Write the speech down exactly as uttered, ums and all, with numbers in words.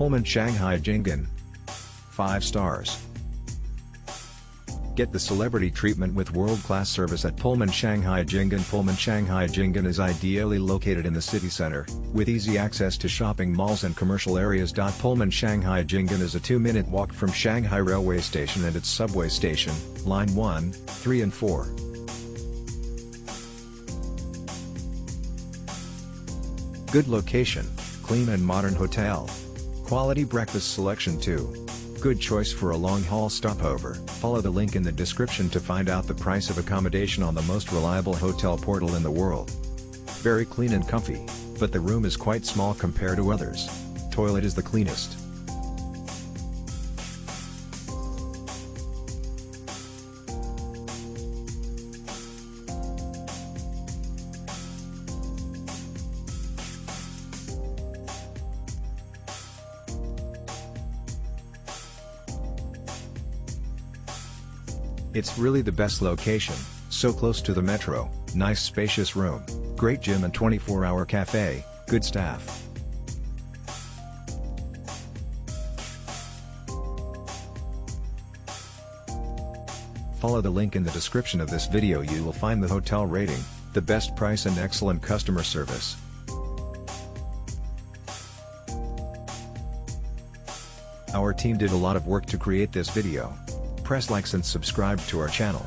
Pullman Shanghai Jingan. five stars. Get the celebrity treatment with world-class service at Pullman Shanghai Jingan. Pullman Shanghai Jingan is ideally located in the city center, with easy access to shopping malls and commercial areas. Pullman Shanghai Jingan is a two-minute walk from Shanghai Railway Station and its subway station, Line one, three and four. Good location, clean and modern hotel. Quality breakfast selection too. Good choice for a long-haul stopover. Follow the link in the description to find out the price of accommodation on the most reliable hotel portal in the world. Very clean and comfy, but the room is quite small compared to others. Toilet is the cleanest. It's really the best location, so close to the metro, nice spacious room, great gym and twenty-four hour cafe, good staff. Follow the link in the description of this video. You will find the hotel rating, the best price and excellent customer service. Our team did a lot of work to create this video. Press likes and subscribe to our channel.